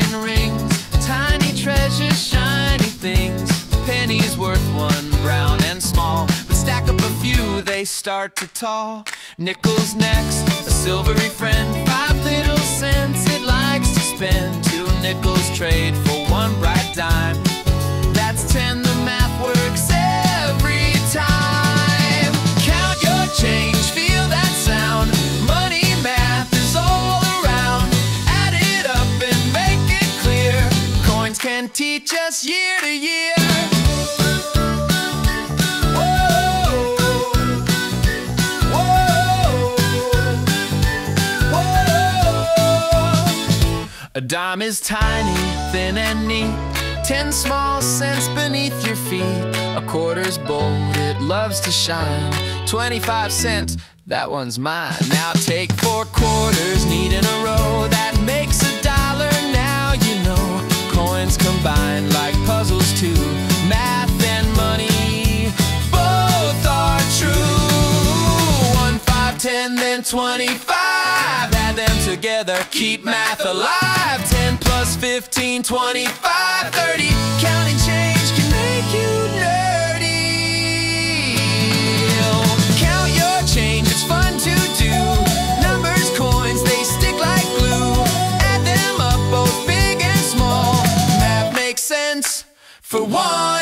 golden rings, tiny treasures, shiny things, pennies worth one, brown and small, but stack up a few, they start to tall. Nickels next, a silvery friend, 5 little cents it likes to spend, 2 nickels trade for 1 bright dime, that's 10, the math works every time. Count your change, feel that sound, money math is all around, add it up and make it clear, coins can teach us year to year. A dime is tiny, thin and neat, 10 small cents beneath your feet, a quarter's bold, it loves to shine, 25 cents, that one's mine. Now take 4 quarters, neat in a row, that makes $1, now you know, coins combined like puzzles too, math and money, both are true. 1, 5, 10, then 25. Them together, keep math alive. 10 plus 15, 25, 30. Counting change can make you nerdy. Count your change, it's fun to do. Numbers, coins, they stick like glue. Add them up, both big and small. Math makes sense for one.